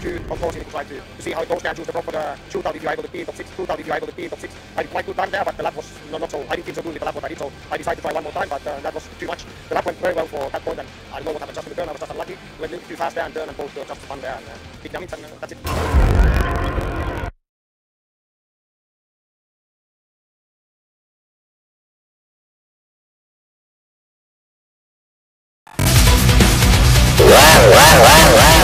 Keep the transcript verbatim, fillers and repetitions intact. two, of course, tried to, to see how it goes there. I chose the prop for the shootout if you able to beat of six, shootout if you able to beat of six. I did quite good time there, but the lap was not, not so, I didn't think so good with the lap what I did, so I decided to try one more time, but uh, that was too much. The lap went very well for that point, and I don't know what happened just in the turn. I was just unlucky, went a little too fast there and turn and both uh, just spun there, and uh, big damage, and uh, that's it. Wow, wow, wow, wow.